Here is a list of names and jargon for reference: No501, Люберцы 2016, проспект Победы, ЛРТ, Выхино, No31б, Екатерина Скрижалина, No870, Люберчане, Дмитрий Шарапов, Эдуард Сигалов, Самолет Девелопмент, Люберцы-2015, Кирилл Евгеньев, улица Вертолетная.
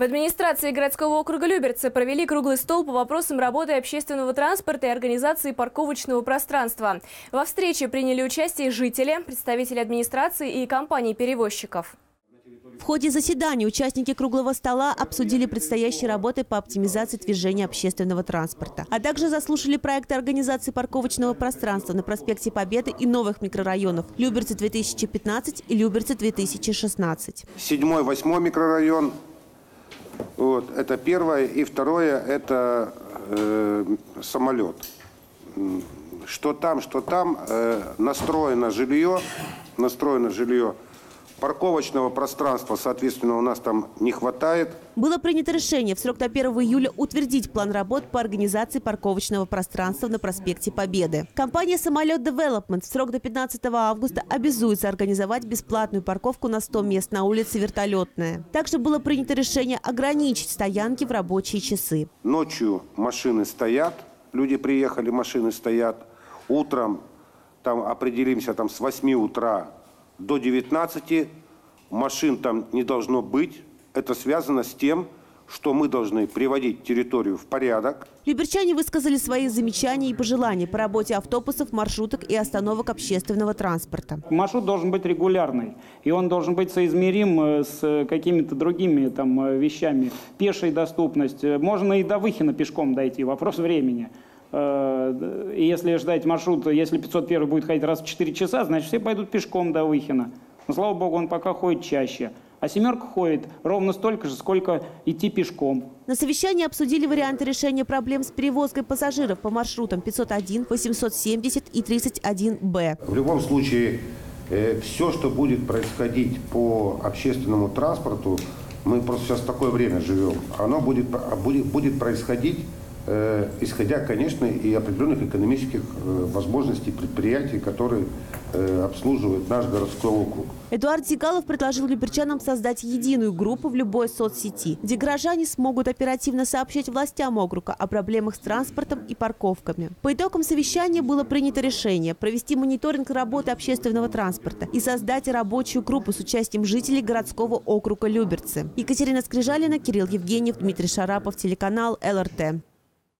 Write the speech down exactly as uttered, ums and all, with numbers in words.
В администрации городского округа Люберцы провели круглый стол по вопросам работы общественного транспорта и организации парковочного пространства. Во встрече приняли участие жители, представители администрации и компаний-перевозчиков. В ходе заседания участники круглого стола обсудили предстоящие работы по оптимизации движения общественного транспорта, а также заслушали проекты организации парковочного пространства на проспекте Победы и новых микрорайонов Люберцы две тысячи пятнадцать и Люберцы две тысячи шестнадцать. седьмой-восьмой микрорайон вот, – это первое, и второе – это э, самолет. Что там, что там, э, настроено жилье, настроено жилье. Парковочного пространства, соответственно, у нас там не хватает. Было принято решение в срок до первого июля утвердить план работ по организации парковочного пространства на проспекте Победы. Компания «Самолет Девелопмент» в срок до пятнадцатого августа обязуется организовать бесплатную парковку на сто мест на улице Вертолетная. Также было принято решение ограничить стоянки в рабочие часы. Ночью машины стоят, люди приехали, машины стоят. Утром, там определимся, там с восьми утра. До девятнадцати машин там не должно быть. Это связано с тем, что мы должны приводить территорию в порядок. Люберчане высказали свои замечания и пожелания по работе автобусов, маршруток и остановок общественного транспорта. Маршрут должен быть регулярный, и он должен быть соизмерим с какими-то другими там вещами. Пешая доступность. Можно и до Выхина пешком дойти, вопрос времени. И если ждать маршрута, если пятьсот первый будет ходить раз в четыре часа, значит все пойдут пешком до Выхина. Но, слава богу, он пока ходит чаще. А «семерка» ходит ровно столько же, сколько идти пешком. На совещании обсудили варианты решения проблем с перевозкой пассажиров по маршрутам пятьсот один, восемьсот семьдесят и тридцать один Б. В любом случае, все, что будет происходить по общественному транспорту, мы просто сейчас в такое время живем, оно будет, будет, будет происходить, исходя, конечно, и определенных экономических возможностей предприятий, которые обслуживают наш городской округ. Эдуард Сигалов предложил люберчанам создать единую группу в любой соцсети, где горожане смогут оперативно сообщать властям округа о проблемах с транспортом и парковками. По итогам совещания было принято решение провести мониторинг работы общественного транспорта и создать рабочую группу с участием жителей городского округа Люберцы. Екатерина Скрижалина, Кирилл Евгеньев, Дмитрий Шарапов, телеканал ЛРТ.